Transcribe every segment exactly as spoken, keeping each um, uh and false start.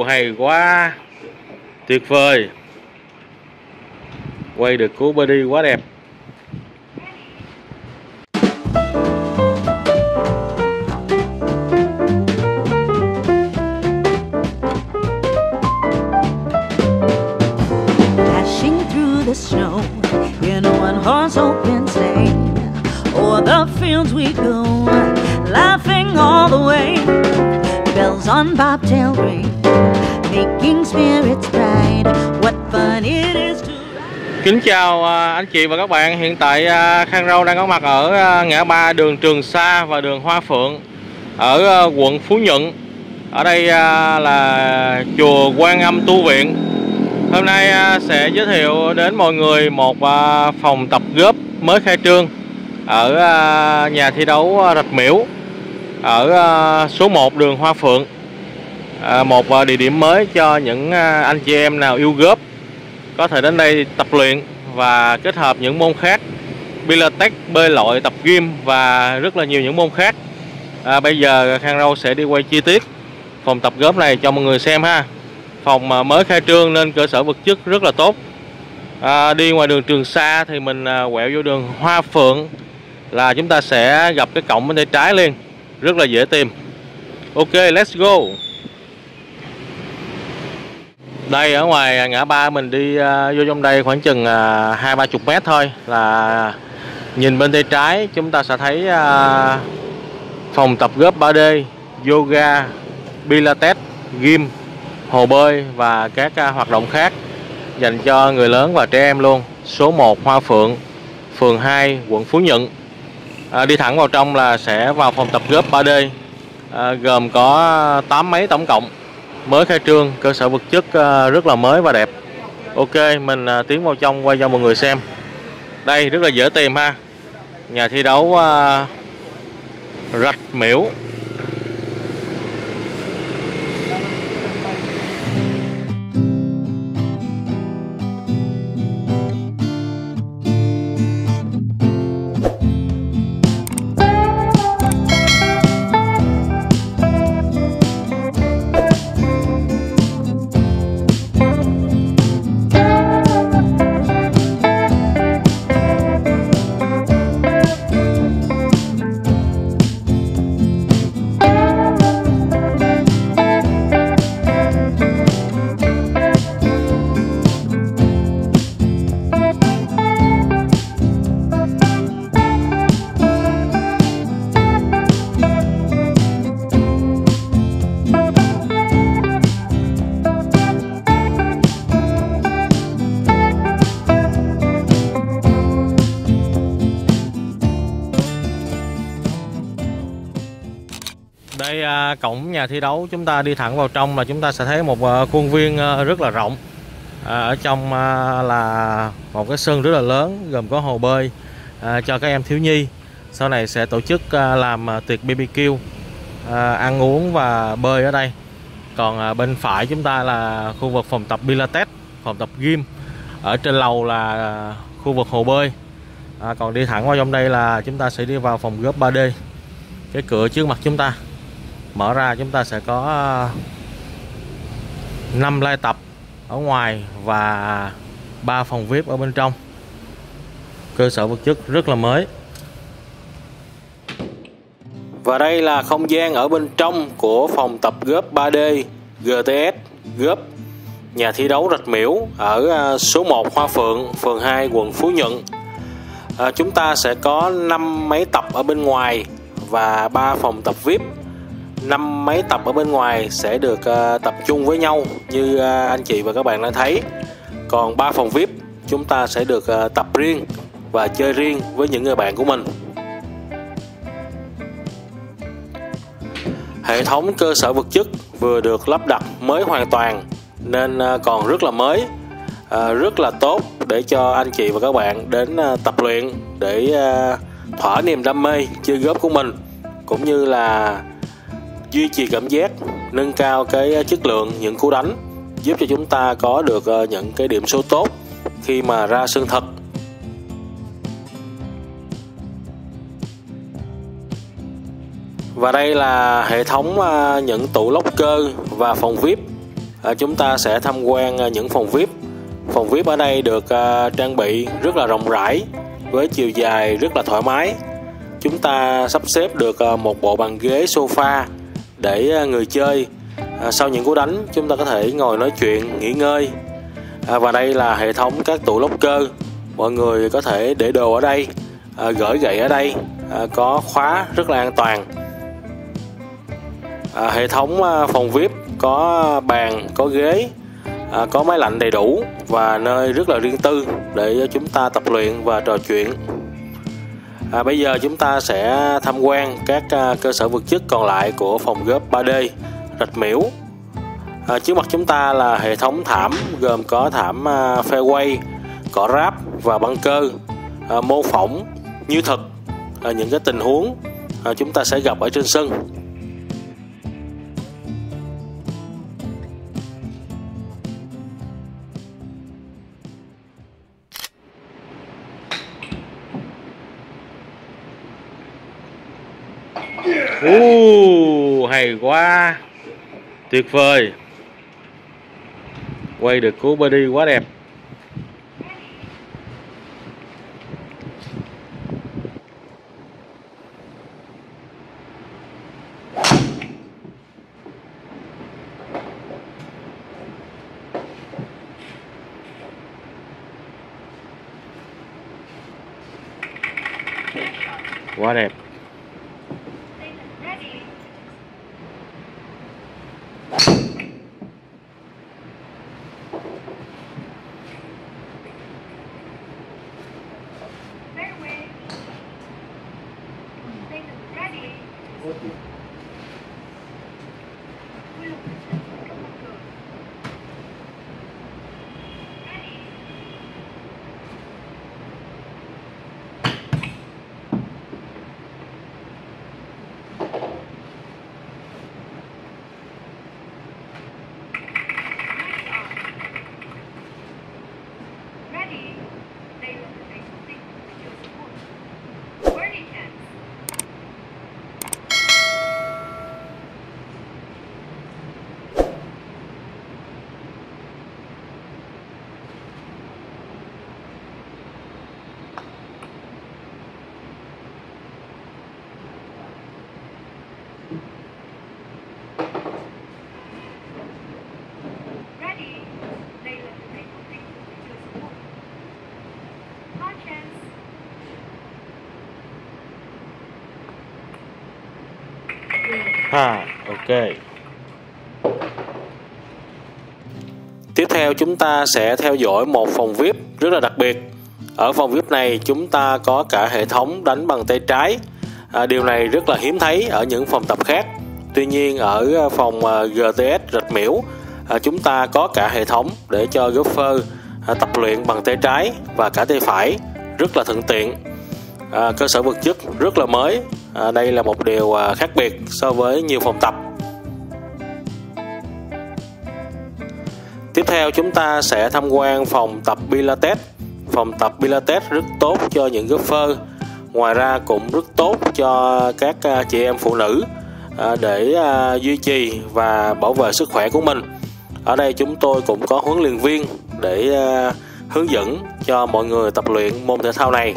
uh, hay quá, tuyệt vời, quay được cú birdie quá đẹp. We go laughing all the way. Bells on bobtail ring, making spirits bright. What fun it is to ride. Kính chào anh chị và các bạn. Hiện tại Khang Râu đang có mặt ở ngã ba đường Trường Sa và đường Hoa Phượng ở quận Phú Nhuận. Ở đây là chùa Quan Âm Tu Viện. Hôm nay sẽ giới thiệu đến mọi người một phòng tập golf mới khai trương ở nhà thi đấu Rạch Miễu ở số một đường Hoa Phượng, một địa điểm mới cho những anh chị em nào yêu golf có thể đến đây tập luyện và kết hợp những môn khác, Pilatech, bơi lội, tập gym và rất là nhiều những môn khác. à, Bây giờ Khang Râu sẽ đi quay chi tiết phòng tập golf này cho mọi người xem ha. Phòng mới khai trương nên cơ sở vật chất rất là tốt. à, Đi ngoài đường Trường Sa thì mình quẹo vô đường Hoa Phượng là chúng ta sẽ gặp cái cổng bên tay trái liền, rất là dễ tìm. Ok, let's go. Đây ở ngoài ngã ba mình đi uh, vô trong đây khoảng chừng hai ba chục mét thôi là nhìn bên tay trái chúng ta sẽ thấy uh, phòng tập golf ba D, yoga, Pilates, gym, hồ bơi và các uh, hoạt động khác dành cho người lớn và trẻ em luôn. Số một Hoa Phượng, phường hai, quận Phú Nhuận. À, đi thẳng vào trong là sẽ vào phòng tập golf ba D, à, gồm có tám mấy tổng cộng, mới khai trương, cơ sở vật chất à, rất là mới và đẹp. Ok, mình à, tiến vào trong quay cho mọi người xem. Đây rất là dễ tìm ha, nhà thi đấu à, Rạch Miễu. Đây cổng nhà thi đấu, chúng ta đi thẳng vào trong là chúng ta sẽ thấy một khuôn viên rất là rộng. Ở trong là một cái sân rất là lớn, gồm có hồ bơi cho các em thiếu nhi. Sau này sẽ tổ chức làm tiệc bê bê kiu, ăn uống và bơi ở đây. Còn bên phải chúng ta là khu vực phòng tập Pilates, phòng tập gym. Ở trên lầu là khu vực hồ bơi. Còn đi thẳng vào trong đây là chúng ta sẽ đi vào phòng golf ba D. Cái cửa trước mặt chúng ta mở ra, chúng ta sẽ có năm lai tập ở ngoài và ba phòng vi ai pi ở bên trong. Cơ sở vật chất rất là mới. Và đây là không gian ở bên trong của phòng tập golf ba D giê tê ét golf nhà thi đấu Rạch Miễu ở số một Hoa Phượng, phường hai, quận Phú Nhuận. À, chúng ta sẽ có năm máy tập ở bên ngoài và ba phòng tập vi ai pi. Năm máy tập ở bên ngoài sẽ được uh, tập trung với nhau như uh, anh chị và các bạn đã thấy. Còn ba phòng vi ai pi chúng ta sẽ được uh, tập riêng và chơi riêng với những người bạn của mình. Hệ thống cơ sở vật chất vừa được lắp đặt mới hoàn toàn nên uh, còn rất là mới, uh, rất là tốt để cho anh chị và các bạn đến uh, tập luyện để uh, thỏa niềm đam mê chơi golf của mình, cũng như là duy trì cảm giác, nâng cao cái chất lượng những cú đánh, giúp cho chúng ta có được những cái điểm số tốt khi mà ra sân thật. Và đây là hệ thống những tủ locker và phòng vi ai pi. Chúng ta sẽ tham quan những phòng vi ai pi. Phòng vi ai pi ở đây được trang bị rất là rộng rãi với chiều dài rất là thoải mái. Chúng ta sắp xếp được một bộ bàn ghế sofa để người chơi sau những cú đánh chúng ta có thể ngồi nói chuyện, nghỉ ngơi. Và đây là hệ thống các tủ locker. Mọi người có thể để đồ ở đây, gửi gậy ở đây, có khóa rất là an toàn. À, hệ thống phòng vi ai pi có bàn, có ghế, à, có máy lạnh đầy đủ và nơi rất là riêng tư để chúng ta tập luyện và trò chuyện. À, bây giờ chúng ta sẽ tham quan các cơ sở vật chất còn lại của phòng golf ba D Rạch Miễu. À, trước mặt chúng ta là hệ thống thảm gồm có thảm fairway, cỏ ráp và băng cơ, à, mô phỏng như thật à, những cái tình huống à, chúng ta sẽ gặp ở trên sân. Uh, hay quá, tuyệt vời, quay được cú birdie quá đẹp. Quá đẹp. À, ok. Tiếp theo chúng ta sẽ theo dõi một phòng vi ai pi rất là đặc biệt. Ở phòng vi ai pi này chúng ta có cả hệ thống đánh bằng tay trái. À, điều này rất là hiếm thấy ở những phòng tập khác. Tuy nhiên ở phòng giê tê ét Rạch Miễu à, chúng ta có cả hệ thống để cho golfer à, tập luyện bằng tay trái và cả tay phải, rất là thuận tiện. À, cơ sở vật chất rất là mới. À, đây là một điều à, khác biệt so với nhiều phòng tập. Tiếp theo chúng ta sẽ tham quan phòng tập Pilatech. Phòng tập Pilatech rất tốt cho những golfer. Ngoài ra cũng rất tốt cho các à, chị em phụ nữ à, để à, duy trì và bảo vệ sức khỏe của mình. Ở đây chúng tôi cũng có huấn luyện viên để à, hướng dẫn cho mọi người tập luyện môn thể thao này.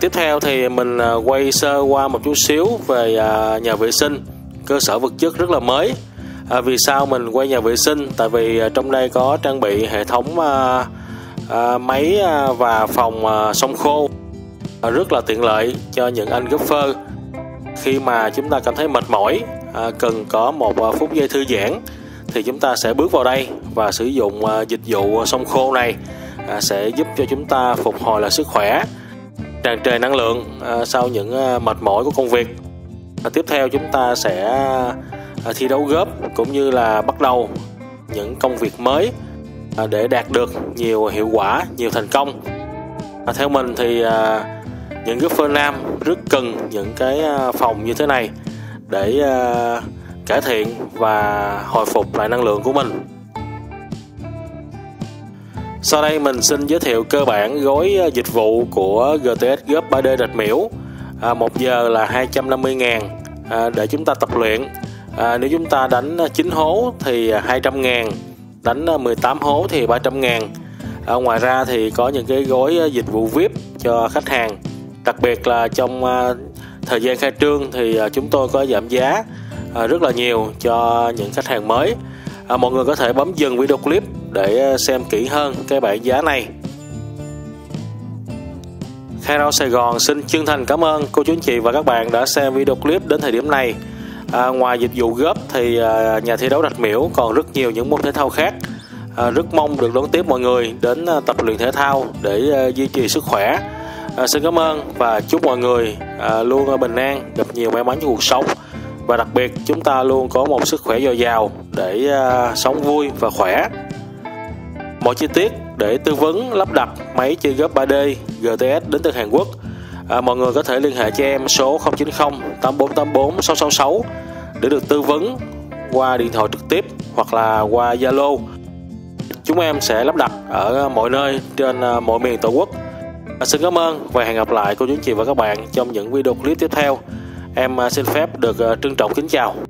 Tiếp theo thì mình quay sơ qua một chút xíu về nhà vệ sinh. Cơ sở vật chất rất là mới. À, vì sao mình quay nhà vệ sinh? Tại vì trong đây có trang bị hệ thống à, à, máy và phòng à, xông khô à, rất là tiện lợi cho những anh golfer. Khi mà chúng ta cảm thấy mệt mỏi, à, cần có một phút giây thư giãn thì chúng ta sẽ bước vào đây và sử dụng à, dịch vụ xông khô này à, sẽ giúp cho chúng ta phục hồi lại sức khỏe, tràn trề năng lượng à, sau những à, mệt mỏi của công việc. À, tiếp theo chúng ta sẽ à, thi đấu golf cũng như là bắt đầu những công việc mới à, để đạt được nhiều hiệu quả, nhiều thành công. À, theo mình thì à, những golfer nam rất cần những cái à, phòng như thế này để à, cải thiện và hồi phục lại năng lượng của mình. Sau đây mình xin giới thiệu cơ bản gói dịch vụ của giê tê ét golf ba D Rạch Miễu. à, một giờ là hai trăm năm mươi ngàn à, để chúng ta tập luyện. À, nếu chúng ta đánh chín hố thì hai trăm ngàn, đánh mười tám hố thì ba trăm ngàn. À, ngoài ra thì có những cái gói dịch vụ vi ai pi cho khách hàng, đặc biệt là trong à, thời gian khai trương thì à, chúng tôi có giảm giá à, rất là nhiều cho những khách hàng mới. À, mọi người có thể bấm dừng video clip để xem kỹ hơn cái bảng giá này. Khang Râu Sài Gòn xin chân thành cảm ơn cô chú anh chị và các bạn đã xem video clip đến thời điểm này. À, ngoài dịch vụ Golf thì à, nhà thi đấu Rạch Miễu còn rất nhiều những môn thể thao khác. À, rất mong được đón tiếp mọi người đến à, tập luyện thể thao để à, duy trì sức khỏe. À, xin cảm ơn và chúc mọi người à, luôn bình an, gặp nhiều may mắn trong cuộc sống. Và đặc biệt chúng ta luôn có một sức khỏe dồi dào để à, sống vui và khỏe. Mọi chi tiết để tư vấn lắp đặt máy chơi Golf ba D giê tê ét đến từ Hàn Quốc, à, mọi người có thể liên hệ cho em số không chín không tám bốn tám bốn sáu sáu sáu để được tư vấn qua điện thoại trực tiếp hoặc là qua Zalo. Chúng em sẽ lắp đặt ở mọi nơi trên mọi miền Tổ quốc. À, xin cảm ơn và hẹn gặp lại cô chú anh chị và các bạn trong những video clip tiếp theo. Em xin phép được trân trọng kính chào.